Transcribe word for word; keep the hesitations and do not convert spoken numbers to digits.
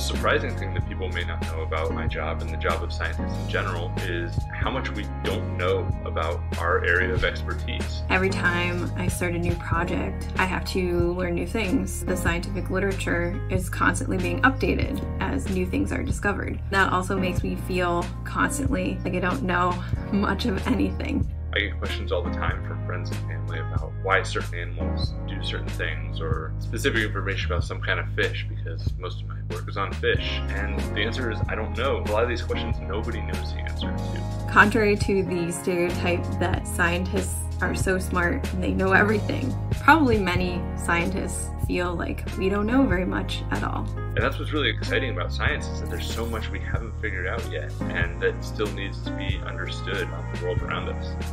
most surprising thing that people may not know about my job and the job of scientists in general is how much we don't know about our area of expertise. Every time I start a new project, I have to learn new things. The scientific literature is constantly being updated as new things are discovered. That also makes me feel constantly like I don't know much of anything. I get questions all the time from friends and family about why certain animals do certain things, or specific information about some kind of fish because most of my work is on fish. And the answer is I don't know. A lot of these questions nobody knows the answer to. Contrary to the stereotype that scientists are so smart and they know everything, probably many scientists feel like we don't know very much at all. And that's what's really exciting about science, is that there's so much we haven't figured out yet and that still needs to be understood on the world around us.